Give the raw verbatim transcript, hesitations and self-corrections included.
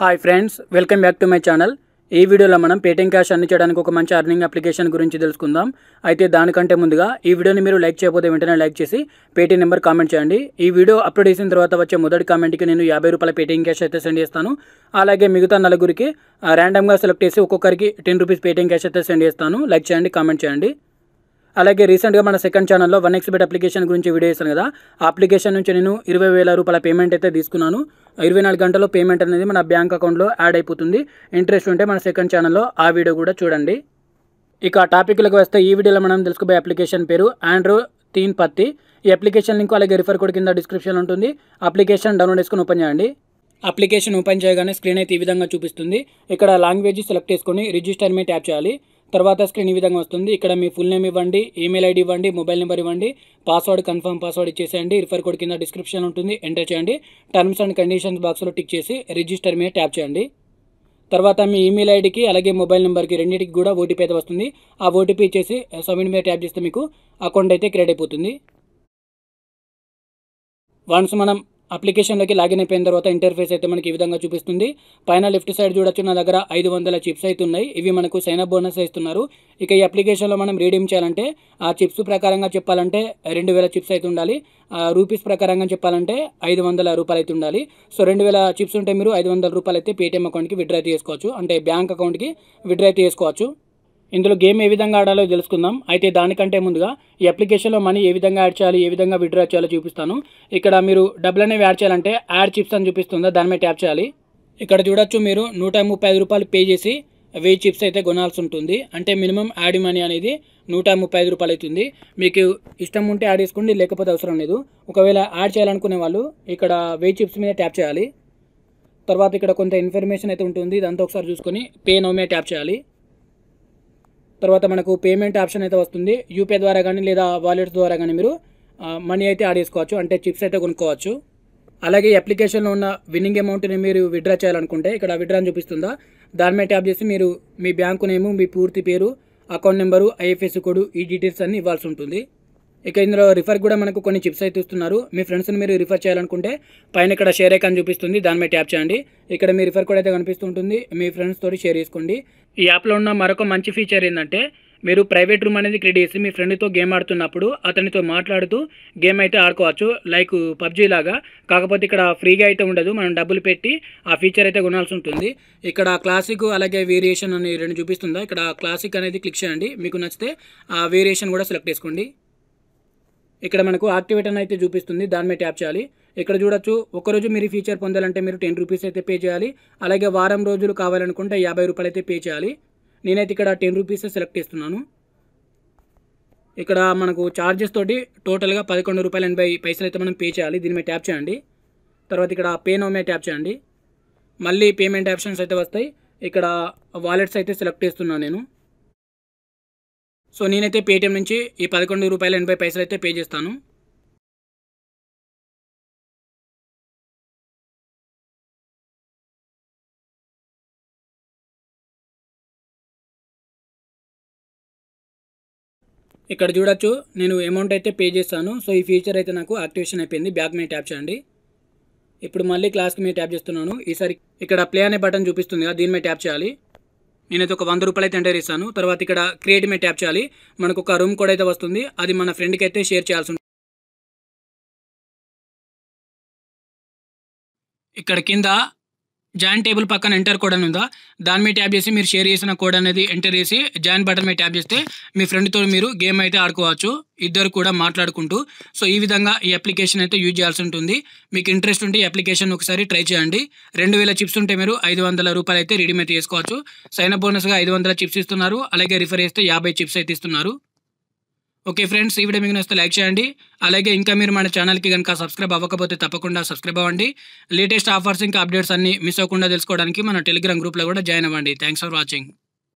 High friends welcome back to my channel ఈ వీడియోలో మనం పేటిఎం క్యాష్ అర్న్ చేయడానికి ఒక మంచి అర్నింగ్ అప్లికేషన్ గురించి తెలుసుకుందాం। అయితే దానికంటే ముందుగా ఈ వీడియోని మీరు లైక్ చేయకపోతే వెంటనే లైక్ చేసి పేటిఎం నంబర్ కామెంట్ చేయండి। ఈ వీడియో అప్లోడ్ చేసిన తర్వాత వచ్చే మొదటి కామెంట్ కి నేను యాభై రూపాయల పేటిఎం క్యాష్ అయితే సెండ్ చేస్తాను। అలాగే మిగతా నలుగురికి రాండమ్ గా సెలెక్ట్ చేసి ఒక్కొక్కరికి టెన్ రూపీస్ పేటిఎం క్యాష్ అయితే సెండ్ చేస్తాను। లైక్ చేయండి, కామెంట్ చేయండి। అలాగే రీసెంట్ గా మన సెకండ్ ఛానల్లో వన్ ఎక్స్ బెట్ అప్లికేషన్ గురించి వీడియో చేశాను కదా, ఆ అప్లికేషన్ నుంచి నేను ఇరవై వేల రూపాయల పేమెంట్ అయితే తీసుకున్నాను। ఇరవై నాలుగు గంటల్లో పేమెంట్ అనేది మన బ్యాంక్ అకౌంట్లో యాడ్ అయిపోతుంది। ఇంట్రెస్ట్ ఉంటే మన సెకండ్ ఛానల్లో ఆ వీడియో కూడా చూడండి। ఇక టాపిక్లకు వస్తే ఈ వీడియోలో మనం తెలుసుకోబోయే అప్లికేషన్ పేరు ఆండ్రో తీన్ పత్తి। ఈ అప్లికేషన్ లింక్ అలాగే రిఫర్ కోడ్ కింద డిస్క్రిప్షన్లో ఉంటుంది। అప్లికేషన్ డౌన్లోడ్ చేసుకుని ఓపెన్ చేయండి। అప్లికేషన్ ఓపెన్ చేయగానే స్క్రీన్ అయితే ఈ విధంగా చూపిస్తుంది। ఇక్కడ లాంగ్వేజ్ సెలెక్ట్ చేసుకొని రిజిస్టర్ మీద ట్యాప్ చేయాలి। తర్వాత స్క్రీన్ ఈ విధంగా వస్తుంది। ఇక్కడ మీ ఫుల్ నేమ్ ఇవ్వండి, ఈమెయిల్ ఐడి ఇవ్వండి, మొబైల్ నెంబర్ ఇవ్వండి, పాస్వర్డ్ కన్ఫర్మ్ పాస్వర్డ్ ఇచ్చేసేయండి। రిఫర్ కోడ్ కింద డిస్క్రిప్షన్ ఉంటుంది, ఎంటర్ చేయండి। టర్మ్స్ అండ్ కండిషన్స్ బాక్స్లో టిక్ చేసి రిజిస్టర్ మీద ట్యాప్ చేయండి। తర్వాత మీ ఈమెయిల్ ఐడికి అలాగే మొబైల్ నెంబర్కి రెండింటికి కూడా ఓటీపీ అయితే వస్తుంది। ఆ ఓటీపీ ఇచ్చేసి సబ్మిట్ మీద ట్యాప్ చేస్తే మీకు అకౌంట్ అయితే క్రియేట్ అయిపోతుంది। వన్స్ మనం అప్లికేషన్లోకి లాగిన్ అయిపోయిన తర్వాత ఇంటర్ఫేస్ అయితే మనకి ఈ విధంగా చూపిస్తుంది। పైన లెఫ్ట్ సైడ్ చూడొచ్చు, నా దగ్గర ఐదు వందల చిప్స్ అయితే ఉన్నాయి। ఇవి మనకు సైనప్ బోనస్ ఇస్తున్నారు। ఇక ఈ అప్లికేషన్లో మనం రీడీమ్ చేయాలంటే ఆ చిప్స్ ప్రకారంగా చెప్పాలంటే రెండు వేల చిప్స్ అయితే ఉండాలి, రూపీస్ ప్రకారంగా చెప్పాలంటే ఐదు వందల రూపాయలు అయితే ఉండాలి। సో రెండు వేల చిప్స్ ఉంటే మీరు ఐదు వందల రూపాయలు అయితే పేటిఎం అకౌంట్కి విత్డ్రా చేసుకోవచ్చు, అంటే బ్యాంక్ అకౌంట్కి విత్డ్రా చేసుకోవచ్చు। ఇందులో గేమ్ ఏ విధంగా ఆడాలో తెలుసుకుందాం। అయితే దానికంటే ముందుగా ఈ అప్లికేషన్లో మనీ ఏ విధంగా యాడ్ చేయాలి, ఏ విధంగా విత్డ్రా చేయాలో చూపిస్తాను। ఇక్కడ మీరు డబ్బులు అనేవి యాడ్ చేయాలంటే యాడ్ చిప్స్ అని చూపిస్తుందా, దాని మీద ట్యాప్ చేయాలి। ఇక్కడ చూడొచ్చు, మీరు నూట ముప్పై ఐదు రూపాయలు పే చేసి వెయ్యి చిప్స్ అయితే కొనాల్సి ఉంటుంది। అంటే మినిమం యాడ్ మనీ అనేది నూట ముప్పై ఐదు రూపాయలు అవుతుంది। మీకు ఇష్టం ఉంటే యాడ్ చేసుకోండి, లేకపోతే అవసరం లేదు। ఒకవేళ యాడ్ చేయాలనుకునే వాళ్ళు ఇక్కడ వెయ్యి చిప్స్ మీద ట్యాప్ చేయాలి। తర్వాత ఇక్కడ కొంత ఇన్ఫర్మేషన్ అయితే ఉంటుంది, ఇదంతా ఒకసారి చూసుకొని పే నౌ మీద ట్యాప్ చేయాలి। తర్వాత మనకు పేమెంట్ ఆప్షన్ అయితే వస్తుంది। యూపీఐ ద్వారా కానీ లేదా వాలెట్స్ ద్వారా కానీ మీరు మనీ అయితే యాడ్ చేసుకోవచ్చు, అంటే చిప్స్ అయితే కొనుక్కోవచ్చు। అలాగే ఈ అప్లికేషన్లో ఉన్న విన్నింగ్ అమౌంట్ని మీరు విత్డ్రా చేయాలనుకుంటే ఇక్కడ విత్డ్రా అని చూపిస్తుందా, దాని మీద ట్యాప్ చేసి మీరు మీ బ్యాంకు నేము, మీ పూర్తి పేరు, అకౌంట్ నెంబరు, ఐఎఫ్ఎస్సి కోడ్, ఈ డీటెయిల్స్ అన్ని ఇవ్వాల్సి ఉంటుంది। ఇక ఇందులో రిఫర్ కూడా మనకు కొన్ని చిప్స్ అయితే ఇస్తున్నారు। మీ ఫ్రెండ్స్ని మీరు రిఫర్ చేయాలనుకుంటే పైన ఇక్కడ షేర్ ఐకాన్ చూపిస్తుంది, దాని మీద ట్యాప్ చేయండి। ఇక్కడ మీ రిఫర్ కోడ్ అయితే కనిపిస్తుంటుంది, మీ ఫ్రెండ్స్ తోటి షేర్ చేసుకోండి। ఈ యాప్లో ఉన్న మరొక మంచి ఫీచర్ ఏంటంటే మీరు ప్రైవేట్ రూమ్ అనేది క్రియేట్ చేసి మీ ఫ్రెండ్తో గేమ్ ఆడుతున్నప్పుడు అతనితో మాట్లాడుతూ గేమ్ అయితే ఆడుకోవచ్చు, లైక్ పబ్జీ లాగా। కాకపోతే ఇక్కడ ఫ్రీగా అయితే ఉండదు, మనం డబ్బులు పెట్టి ఆ ఫీచర్ అయితే కొనాల్సి ఉంటుంది। ఇక్కడ క్లాసిక్ అలాగే వేరియేషన్ అని రెండు చూపిస్తుందా, ఇక్కడ క్లాసిక్ అనేది క్లిక్ చేయండి, మీకు నచ్చితే ఆ వేరియేషన్ కూడా సెలెక్ట్ చేసుకోండి। ఇక్కడ మనకు యాక్టివేట్ అని అయితే చూపిస్తుంది, దాని మీద ట్యాప్ చేయాలి। ఇక్కడ చూడొచ్చు, ఒకరోజు మీరు ఫీచర్ పొందాలంటే మీరు టెన్ రూపీస్ అయితే పే చేయాలి, అలాగే వారం రోజులు కావాలనుకుంటే యాభై రూపాయలు అయితే పే చేయాలి। నేనైతే ఇక్కడ టెన్ రూపీస్ సెలెక్ట్ చేస్తున్నాను। ఇక్కడ మనకు ఛార్జెస్ తోటి టోటల్గా పదకొండు రూపాయలు ఎనభై పైసలు అయితే మనం పే చేయాలి, దీని మీద ట్యాప్ చేయండి। తర్వాత ఇక్కడ పే నౌ మీద ట్యాప్ చేయండి, మళ్ళీ పేమెంట్ ఆప్షన్స్ అయితే వస్తాయి। ఇక్కడ వాలెట్స్ అయితే సెలెక్ట్ చేస్తున్నాను నేను। సో నేనైతే పేటిఎం నుంచి ఈ పదకొండు రూపాయల ఎనభై పైసలు అయితే పే చేస్తాను। ఇక్కడ చూడొచ్చు, నేను అమౌంట్ అయితే పే చేస్తాను। సో ఈ ఫీచర్ అయితే నాకు యాక్టివేషన్ అయిపోయింది, బ్యాక్ మీద ట్యాప్ చేయండి। ఇప్పుడు మళ్ళీ క్లాస్కి మీద ట్యాప్ చేస్తున్నాను, ఈసారి ఇక్కడ ప్లే అనే బటన్ చూపిస్తుంది కదా, దీని మీద ట్యాప్ చేయాలి। నేనైతే ఒక వంద రూపాయలు అయితే ఎంటర్ చేస్తాను। తర్వాత ఇక్కడ క్రియేట్ మీద ట్యాప్ చేయాలి, మనకు ఒక రూమ్ కోడ్ అయితే వస్తుంది, అది మన ఫ్రెండ్కి అయితే షేర్ చేయాల్సి ఉంటుంది। ఇక్కడ కింద జాయిన్ టేబుల్ పక్కన ఎంటర్ కోడ్ అని ఉందా, దాని మీద ట్యాప్ చేసి మీరు షేర్ చేసిన కోడ్ అనేది ఎంటర్ చేసి జాయిన్ బటన్ మీద ట్యాప్ చేస్తే మీ ఫ్రెండ్తో మీరు గేమ్ అయితే ఆడుకోవచ్చు, ఇద్దరు కూడా మాట్లాడుకుంటూ। సో ఈ విధంగా ఈ అప్లికేషన్ అయితే యూజ్ చేయాల్సి ఉంటుంది। మీకు ఇంట్రెస్ట్ ఉంటే ఈ అప్లికేషన్ ఒకసారి ట్రై చేయండి। రెండు వేల చిప్స్ ఉంటే మీరు ఐదు వందల రూపాయలు అయితే రిడీమ్ అయితే చేసుకోవచ్చు। సైన్ అప్ బోనస్గా ఐదు వందల చిప్స్ ఇస్తున్నారు, అలాగే రిఫర్ చేస్తే యాభై చిప్స్ అయితే ఇస్తున్నారు। ఓకే ఫ్రెండ్స్, ఈ వీడియో మీకు నచ్చితే లైక్ చేయండి, అలాగే ఇంకా మీరు మన ఛానల్కి కనుక సబ్స్క్రైబ్ అవ్వకపోతే తప్పకుండా సబ్స్క్రైబ్ అవ్వండి। లేటెస్ట్ ఆఫర్స్ ఇంకా అప్డేట్స్ అన్ని మిస్ అవ్వకుండా తెలుసుకోవడానికి మన టెలిగ్రామ్ గ్రూప్లో కూడా జాయిన్ అవ్వండి। Thanks for watching.